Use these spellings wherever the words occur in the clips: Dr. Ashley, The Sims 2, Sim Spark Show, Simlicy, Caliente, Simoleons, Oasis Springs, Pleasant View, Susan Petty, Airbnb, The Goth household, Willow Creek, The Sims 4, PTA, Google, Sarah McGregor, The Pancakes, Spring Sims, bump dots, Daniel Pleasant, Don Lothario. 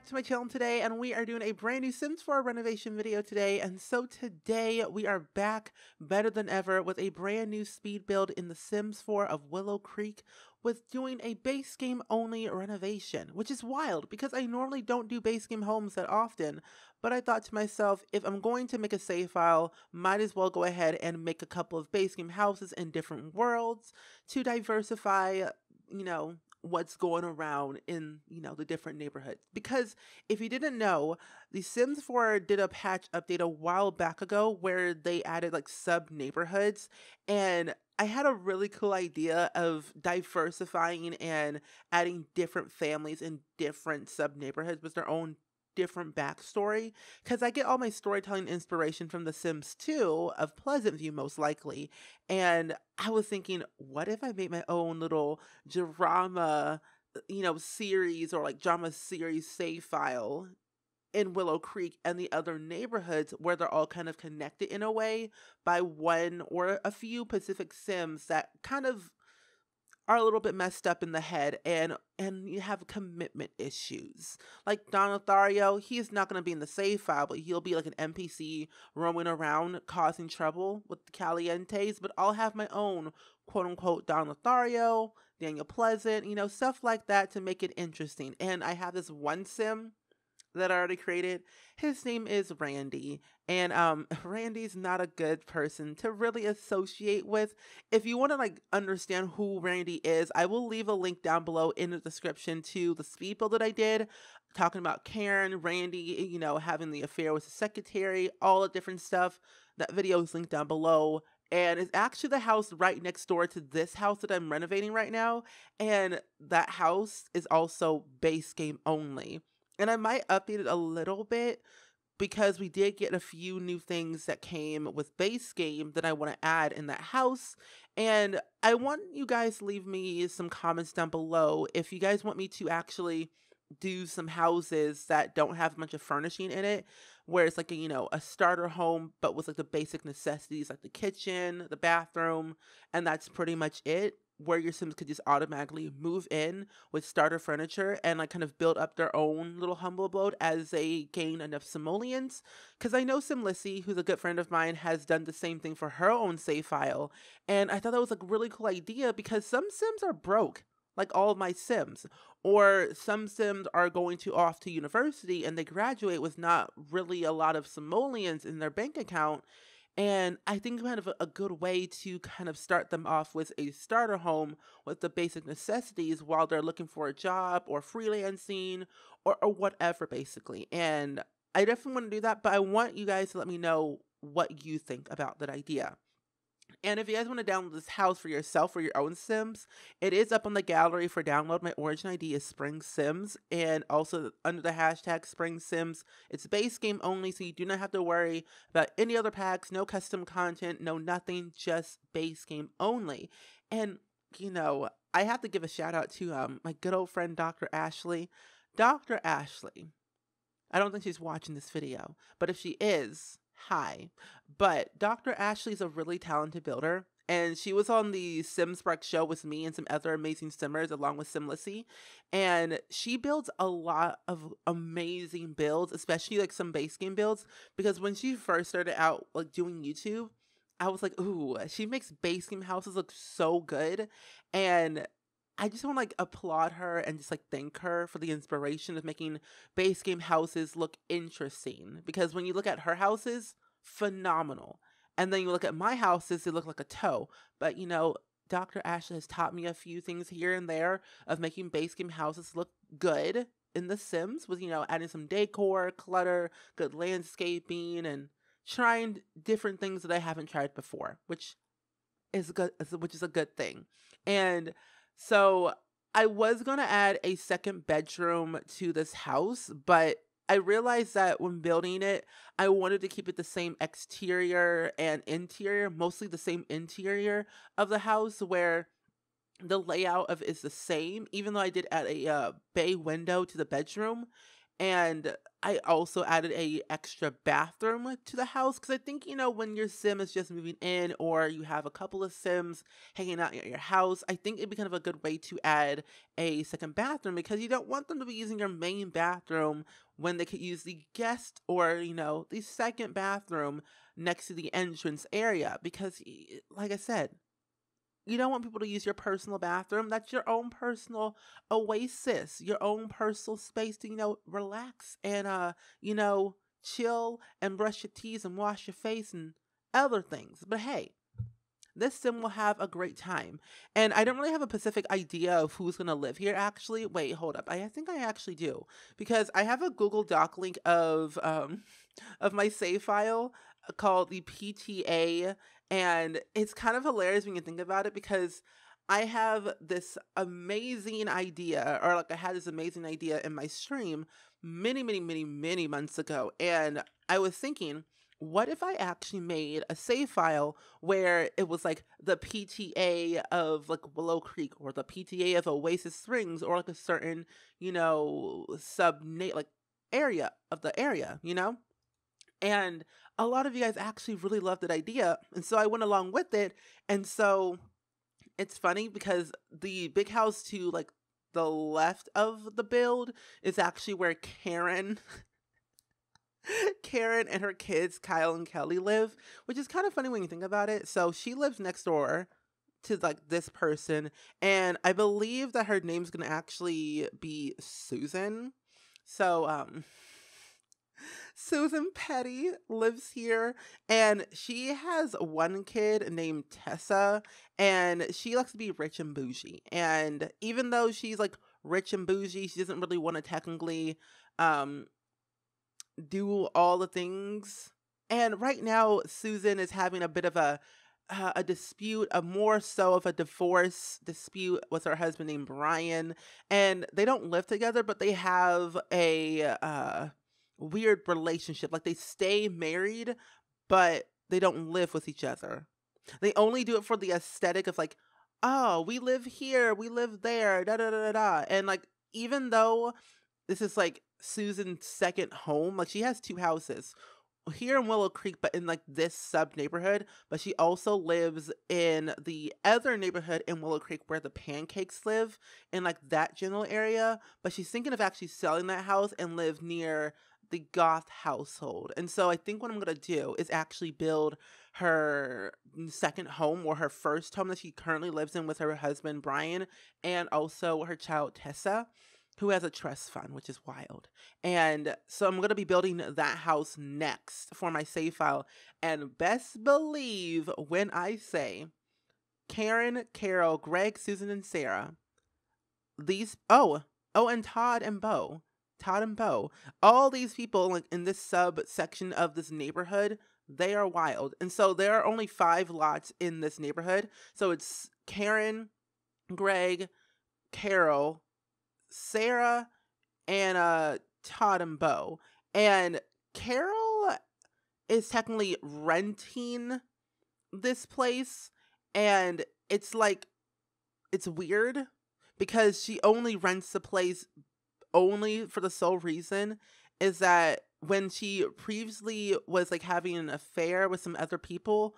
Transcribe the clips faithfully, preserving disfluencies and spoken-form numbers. back to my channel today, and we are doing a brand new Sims four renovation video today. And so today we are back better than ever with a brand new speed build in the Sims four of Willow Creek, with doing a base game only renovation, which is wild because I normally don't do base game homes that often, but I thought to myself, if I'm going to make a save file, might as well go ahead and make a couple of base game houses in different worlds to diversify, you know, what's going around in, you know, the different neighborhoods. Because if you didn't know, the Sims four did a patch update a while back ago where they added like sub neighborhoods, and I had a really cool idea of diversifying and adding different families in different sub neighborhoods with their own different backstory, because I get all my storytelling inspiration from The Sims two of Pleasant View, most likely. And I was thinking, what if I made my own little drama, you know, series or like drama series save file in Willow Creek and the other neighborhoods, where they're all kind of connected in a way by one or a few Pacific Sims that kind of are a little bit messed up in the head and and you have commitment issues. Like Don Lothario, he is not going to be in the save file, but he'll be like an N P C roaming around causing trouble with the Calientes. But I'll have my own quote-unquote Don Lothario, Daniel Pleasant, you know, stuff like that to make it interesting. And I have this one Sim that I already created. His name is Randy, and um Randy's not a good person to really associate with. If you want to like understand who Randy is, I will leave a link down below in the description to the speed build that I did, talking about Karen, Randy, you know, having the affair with the secretary, all the different stuff. That video is linked down below, and it's actually the house right next door to this house that I'm renovating right now, and that house is also base game only. And I might update it a little bit because we did get a few new things that came with base game that I want to add in that house. And I want you guys to leave me some comments down below if you guys want me to actually do some houses that don't have much of furnishing in it, where it's like a, you know, a starter home, but with like the basic necessities like the kitchen, the bathroom, and that's pretty much it, where your Sims could just automatically move in with starter furniture and like kind of build up their own little humble abode as they gain enough simoleons. Because I know Simlicy, who's a good friend of mine, has done the same thing for her own save file. And I thought that was like a really cool idea because some Sims are broke, like all of my Sims, or some Sims are going to off to university and they graduate with not really a lot of simoleons in their bank account. And I think kind of a, a good way to kind of start them off with a starter home with the basic necessities while they're looking for a job or freelancing or, or whatever, basically. And I definitely want to do that, but I want you guys to let me know what you think about that idea. And if you guys want to download this house for yourself or your own Sims, it is up on the gallery for download. My origin I D is Spring Sims, and also under the hashtag Spring Sims, it's base game only, so you do not have to worry about any other packs, no custom content, no nothing, just base game only. And, you know, I have to give a shout out to um, my good old friend, Doctor Ashley. Doctor Ashley, I don't think she's watching this video, but if she is, hi. But Doctor Ashley's a really talented builder, and she was on the Sim Spark Show with me and some other amazing Simmers along with Simlicy, and she builds a lot of amazing builds, especially like some base game builds, because when she first started out like doing YouTube, I was like, ooh, she makes base game houses look so good. And I just want to like applaud her and just like thank her for the inspiration of making base game houses look interesting, because when you look at her houses, phenomenal. And then you look at my houses, they look like a toe. But you know, Doctor Ashley has taught me a few things here and there of making base game houses look good in The Sims with, you know, adding some decor, clutter, good landscaping, and trying different things that I haven't tried before, which is good, which is a good thing. And so I was going to add a second bedroom to this house, but I realized that when building it, I wanted to keep it the same exterior and interior, mostly the same interior of the house, where the layout of is the same, even though I did add a uh, bay window to the bedroom. And I also added a extra bathroom to the house because I think, you know, when your sim is just moving in or you have a couple of sims hanging out at your house, I think it'd be kind of a good way to add a second bathroom because you don't want them to be using your main bathroom when they could use the guest or, you know, the second bathroom next to the entrance area because, like I said, you don't want people to use your personal bathroom. That's your own personal oasis, your own personal space to, you know, relax and, uh, you know, chill and brush your teeth and wash your face and other things. But hey, this sim will have a great time. And I don't really have a specific idea of who's going to live here, actually. Wait, hold up. I think I actually do because I have a Google Doc link of, um, of my save file called the P T A. And it's kind of hilarious when you think about it because I have this amazing idea, or like I had this amazing idea in my stream many, many, many, many months ago. And I was thinking, what if I actually made a save file where it was like the P T A of like Willow Creek or the P T A of Oasis Springs or like a certain, you know, sub like area of the area, you know? And a lot of you guys actually really loved that idea. And so I went along with it. And so it's funny because the big house to like the left of the build is actually where Karen, Karen and her kids, Kyle and Kelly, live, which is kind of funny when you think about it. So she lives next door to like this person. And I believe that her name's going to actually be Susan. So, um, Susan Petty lives here, and she has one kid named Tessa, and she likes to be rich and bougie. And even though she's like rich and bougie, she doesn't really want to technically um, do all the things. And right now, Susan is having a bit of a Uh, a dispute, a more so of a divorce dispute with her husband named Brian, and they don't live together, but they have a uh, weird relationship. Like they stay married, but they don't live with each other. They only do it for the aesthetic of like, oh, we live here, we live there, da da da da da. And like, even though this is like Susan's second home, like she has two houses here in Willow Creek, but in like this sub neighborhood, but she also lives in the other neighborhood in Willow Creek where the Pancakes live, in like that general area. But she's thinking of actually selling that house and live near the Goth household. And so I think what I'm gonna do is actually build her second home, or her first home that she currently lives in with her husband Brian, and also her child Tessa, who has a trust fund, which is wild. And so I'm going to be building that house next for my save file. And best believe when I say Karen, Carol, Greg, Susan, and Sarah, these, oh, oh, and Todd and Bo, Todd and Bo, all these people like in this subsection of this neighborhood, they are wild. And so there are only five lots in this neighborhood. So it's Karen, Greg, Carol, Sarah, and uh, Todd and Bo. And Carol is technically renting this place, and it's like, it's weird because she only rents the place only for the sole reason is that when she previously was like having an affair with some other people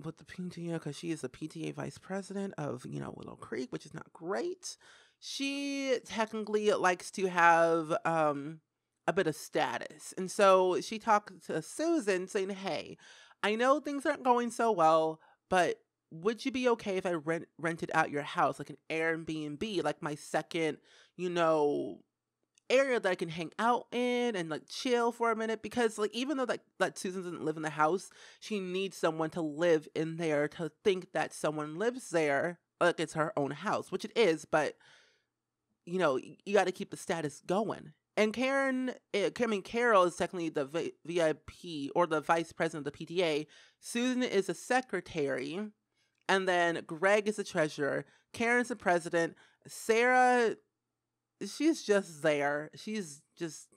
with the P T A, because she is the P T A vice president of, you know, Willow Creek, which is not great. She technically likes to have um, a bit of status. And so she talked to Susan saying, hey, I know things aren't going so well, but would you be okay if I rent rented out your house, like an Airbnb, like my second, you know, area that I can hang out in and like chill for a minute? Because like, even though that, that Susan doesn't live in the house, she needs someone to live in there to think that someone lives there, like it's her own house, which it is, but you know, you got to keep the status going. And Karen, I mean, Carol is technically the V I P or the vice president of the P T A. Susan is a secretary. And then Greg is the treasurer. Karen's the president. Sarah, she's just there. She's just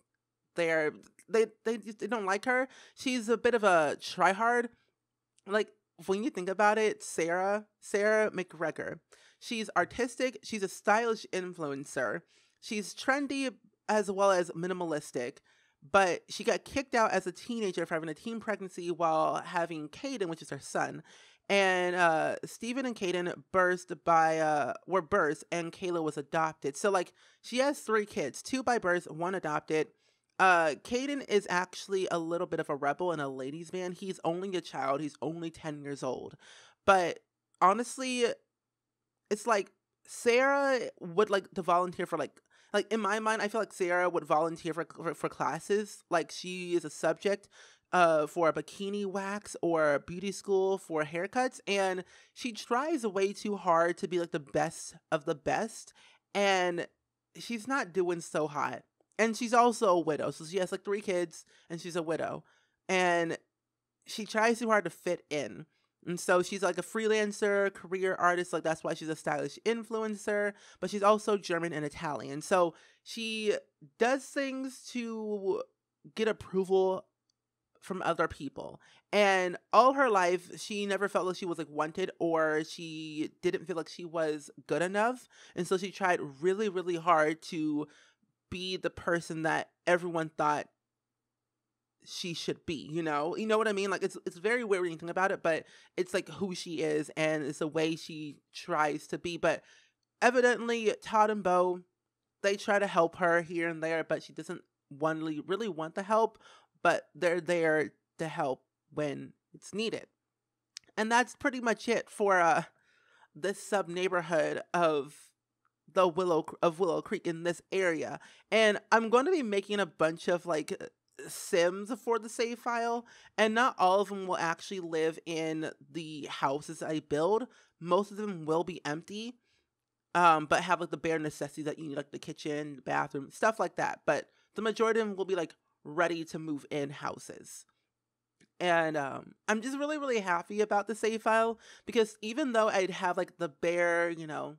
there. They, they, they don't like her. She's a bit of a tryhard. Like, when you think about it, Sarah, Sarah McGregor, she's artistic. She's a stylish influencer. She's trendy, as well as minimalistic. But she got kicked out as a teenager for having a teen pregnancy while having Caden, which is her son. And uh, Stephen and Caden birthed by uh, were births, and Kayla was adopted. So like she has three kids, two by birth, one adopted. Uh, Caden is actually a little bit of a rebel and a ladies' man. He's only a child. He's only ten years old. But honestly, it's like Sarah would like to volunteer for like. Like, in my mind, I feel like Sarah would volunteer for, for, for classes. Like, she is a subject uh, for a bikini wax or beauty school for haircuts. And she tries way too hard to be, like, the best of the best. And she's not doing so hot. And she's also a widow. So she has, like, three kids, and she's a widow. And she tries too hard to fit in. And so she's like a freelancer, career artist, like that's why she's a stylish influencer, but she's also German and Italian. So she does things to get approval from other people. And all her life, she never felt like she was like wanted, or she didn't feel like she was good enough. And so she tried really, really hard to be the person that everyone thought she should be, you know, you know what I mean? Like, it's, it's very weird when you think about it, but it's like who she is and it's the way she tries to be. But evidently Todd and Beau, they try to help her here and there, but she doesn't only really want the help, but they're there to help when it's needed. And that's pretty much it for, uh, this sub neighborhood of the Willow of Willow Creek in this area. And I'm going to be making a bunch of like Sims for the save file, and not all of them will actually live in the houses I build. Most of them will be empty, um but have like the bare necessities that you need, like the kitchen, bathroom, stuff like that. But the majority of them will be like ready to move in houses. And um I'm just really really happy about the save file, because even though I'd have like the bare, you know,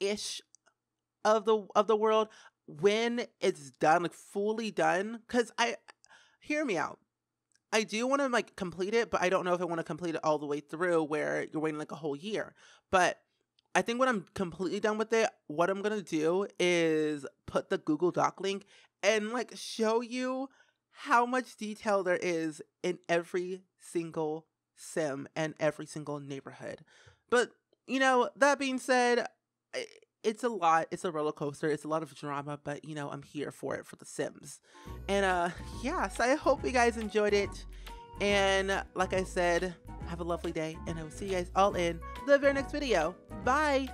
ish of the of the world, when it's done, like fully done, because I hear me out, I do want to like complete it, but I don't know if I want to complete it all the way through where you're waiting like a whole year. But I think when I'm completely done with it, what I'm gonna do is put the Google Doc link and like show you how much detail there is in every single sim and every single neighborhood. But you know, that being said, I, it's a lot. It's a roller coaster. It's a lot of drama, but you know, I'm here for it for the Sims. And uh, yeah, so I hope you guys enjoyed it. And like I said, have a lovely day, and I will see you guys all in the very next video. Bye.